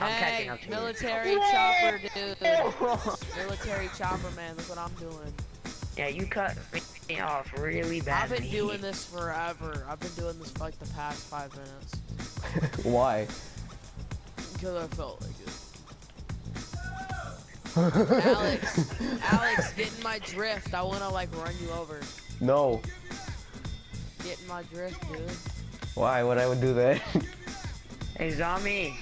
I'm catching up to military you. Chopper, dude. Military chopper, man. Look what I'm doing. Yeah, you cut me off really bad. I've been doing this forever. I've been doing this for like the past 5 minutes. Why? Because I felt like it. Alex, get in my drift. I wanna like run you over. No. Get in my drift, dude. Why would I do that? Hey, zombie.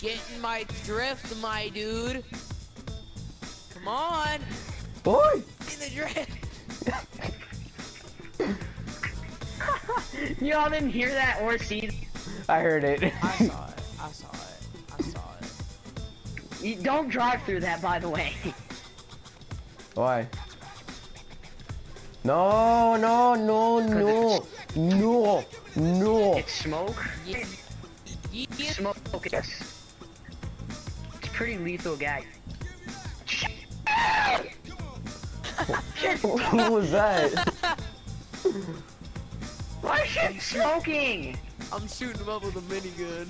Get in my drift, my dude. Come on. Boy. Get in the drift. Y'all didn't hear that or see? I heard it. I saw it. I saw it. You don't drive through that, by the way. Why? No, no, no, no, no, no. It's smoke. Yeah. Smoke, yes. It's pretty lethal, guy. What was that? Why is she smoking? I'm shooting him up with a minigun.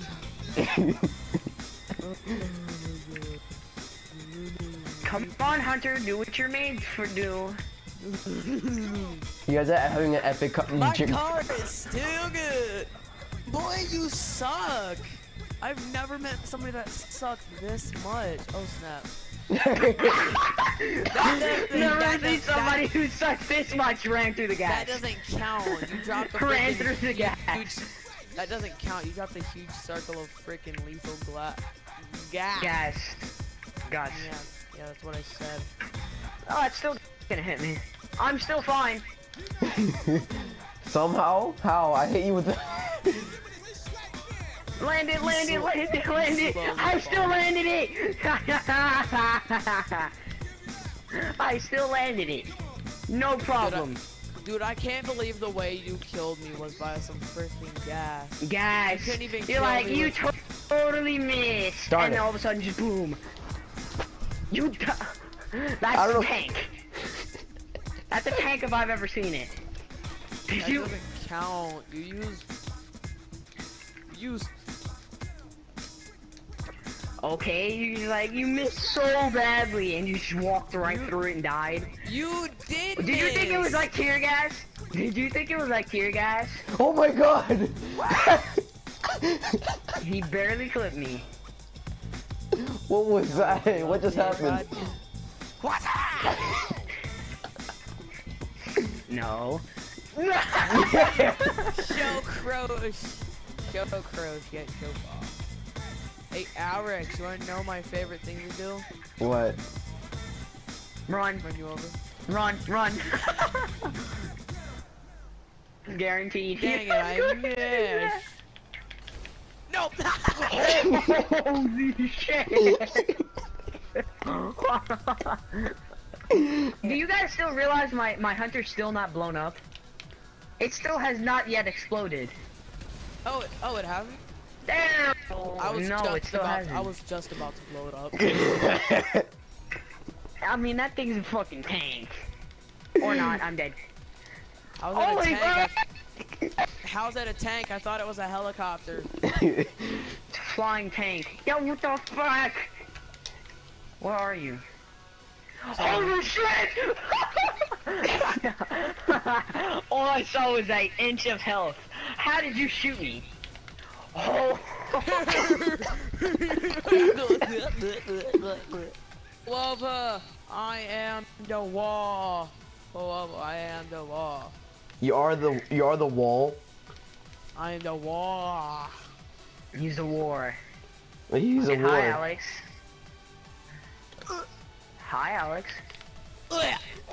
Come on, Hunter, do what you're made for, do. You guys are having an epic company. My car is still good. Boy, you suck. I've never met somebody that sucked this much. Oh, snap. Never seen somebody who sucked this much ran through the gas. That doesn't count. You dropped a ran through the gas. That doesn't count. You dropped a huge circle of freaking lethal gas. Gas. Gas. Yeah, that's what I said. Oh, it's still gonna hit me. I'm still fine. Somehow? How? I hit you with the... Landed it! I still landed it! I still landed it. No problem. Dude, I can't believe the way you killed me was by some freaking gas. Gas! You couldn't even kill me. You totally missed! And all of a sudden, just boom! You that's a tank! That's a tank if I've ever seen it. That doesn't count. You used... Okay, you missed so badly and you just walked right through it and died. You did. Did you think it was like tear gas? Did you think it was like tear gas? Oh my god! He barely clipped me. What was that? What just happened? What? No. Show Croach, get show off. Hey, Alex, you wanna know my favorite thing to do? What? Run you over. Run. Guaranteed. Dang it, I missed. Nope. Holy shit. Do you guys still realize my hunter's still not blown up? It still has not yet exploded. Oh, it hasn't? Damn! I was just about to blow it up. I mean, that thing's a fucking tank. Or not, I'm dead. I was at a tank. How's that a tank? I thought it was a helicopter. It's a flying tank. Yo, what the fuck? Where are you? Holy shit! All I saw was an inch of health. How did you shoot me? Oh. Lava, I am the wall. Lava, I am the wall. You are the wall. I am the wall. He's the war. He's a war. Hi, Alex. Hi, Alex.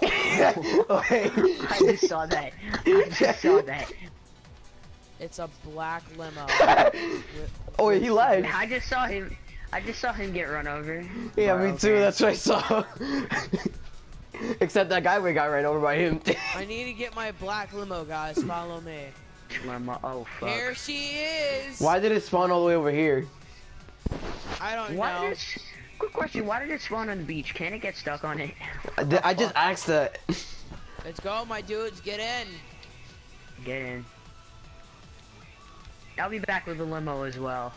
I just saw that. It's a black limo. Oh, he lied. I just saw him get run over. Yeah, me too. That's what I saw. Except that guy we got ran over by him. I need to get my black limo, guys. Follow me. Oh fuck. Here she is. Why did it spawn all the way over here? I don't know. Quick question. Why did it spawn on the beach? Can it get stuck on it? I just asked that. Let's go, my dudes. Get in. Get in. I'll be back with the limo as well.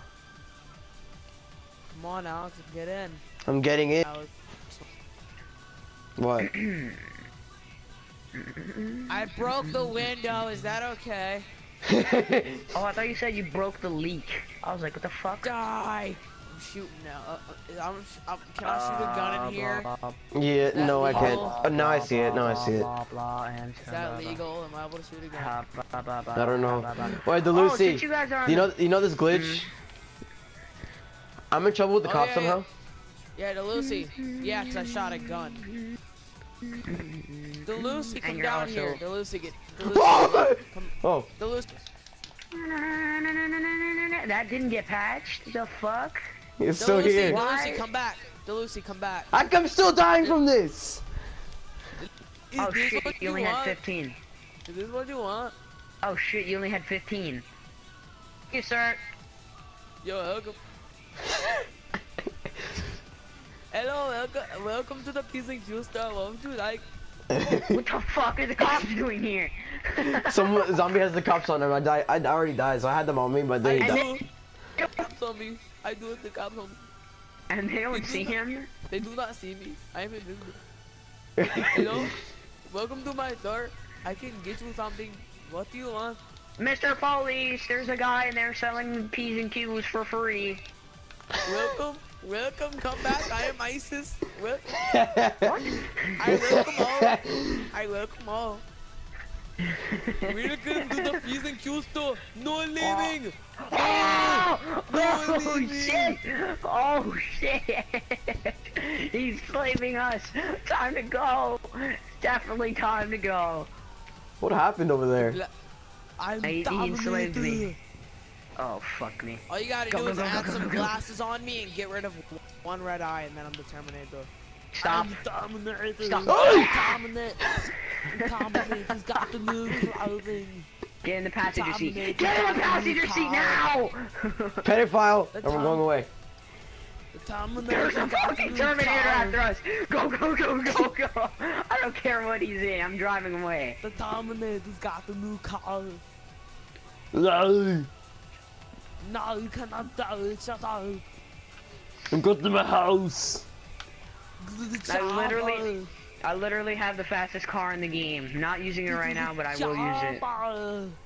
Come on, Alex, get in. I'm getting in. Alex. What? I broke the window, is that okay? Oh, I thought you said you broke the leak. I was like, what the fuck? Die! I'm shooting now. Can I shoot a gun in here? Yeah, no, I can't. Now I see it, now I see it. Is that legal? Am I able to shoot a gun? I don't know. Wait, DeLucy, you know this glitch? I'm in trouble with the cops somehow? Yeah, DeLucy. Yeah, because I shot a gun. DeLucy, come down here. DeLucy, get. DeLucy, come. Oh. DeLucy. That didn't get patched. The fuck? It's still here. DeLucy, come back. DeLucy, come back. I'm still dying from this. Oh shit, you only had 15. Is this what you want? Oh shit, you only had 15. Thank you, sir. Yo, welcome. Hello, welcome to the Peace and Juice Star. What do you like? What the fuck are the cops doing here? Some zombie has the cops on him. I already died, so I had them on me, but they died. I do it, the cops on me. And they don't see him? They do not see me. I am invisible. Hello? Welcome to my store. I can get you something. What do you want? Mr. Police, there's a guy in there selling P's and Q's for free. Welcome. Welcome, come back, I am ISIS. What? I welcome all. Welcome to the P's and Q's store. No leaving! No leaving. Shit! Oh shit! He's slaving us! Time to go! Definitely time to go. What happened over there? He enslaved me. Oh, fuck me. All you gotta do is add some glasses on me and get rid of one red eye, and then I'm the Terminator. Stop. Stop. Dominate. He's got the new clothing. Get in the passenger seat. Get in the passenger seat now! Pedophile, and we're going away. There's a fucking Terminator after us! Go, go, go, go, go! I don't care what he's in, I'm driving away. The Terminator's got the new car. No, you cannot die, shut up. I'm going to my house. I literally have the fastest car in the game. Not using it right now, but I will use it.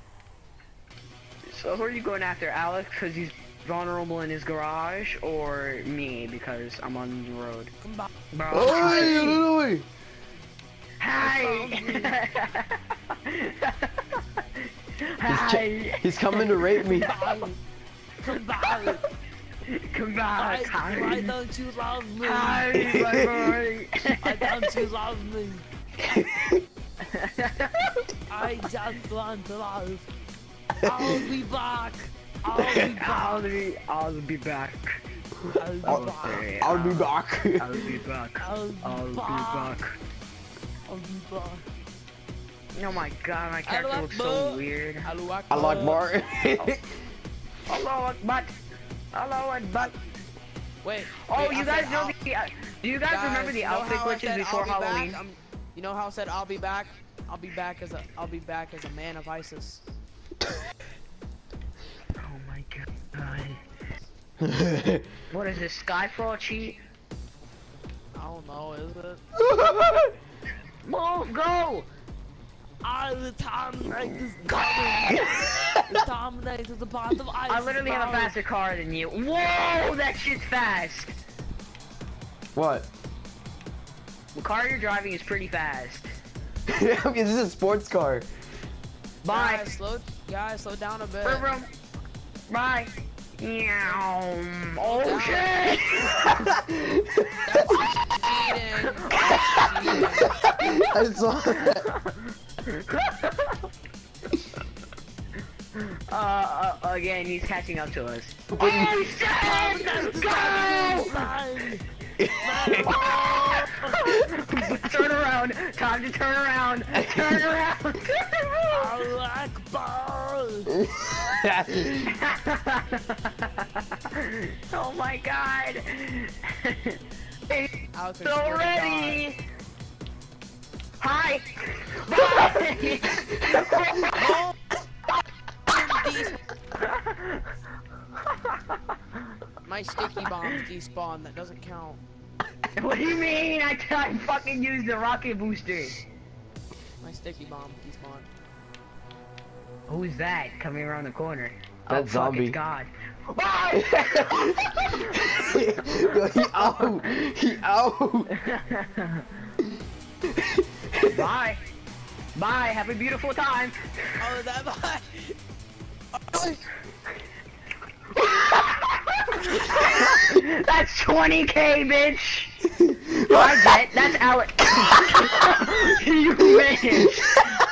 So who are you going after, Alex? Because he's vulnerable in his garage, or me? Because I'm on the road. Bro, hi! Hi! He's coming to rape me. Come back! Come back! Why don't you love me? Hi, my boy! Why don't you love me? I just want to love. I'll be back! I'll be back. Oh my god, my character looks so weird. I like Bart. Hello, what butt? Wait. Oh, wait, do you guys remember the outfit glitches before Halloween? You know how I said I'll be back? I'll be back as a man of ISIS. Oh my god. What is this, Skyfall cheat? I don't know, is it? Move, go! The Terminator is coming! The Terminator is the part of ice. I literally have a faster car than you. Whoa, that shit's fast! What? The car you're driving is pretty fast. Yeah, this is a sports car. Bye. Guys, slow down a bit. Bye. Meow. Oh shit! I saw that. Again, he's catching up to us. Oh shit! Go! Turn around! Time to turn around! Turn around! I like balls! Oh my god! It's so ready! Hi! Bye! my sticky bombs despawn. That doesn't count. What do you mean? I can't fucking use the rocket booster. My sticky bomb despawn. Who's that coming around the corner? That zombie. It's God. Yo, he out. He out. Bye. Bye. Have a beautiful time. Oh, that bye. Oh. That's 20K, bitch. Well, I bet. That's Alex. You bitch.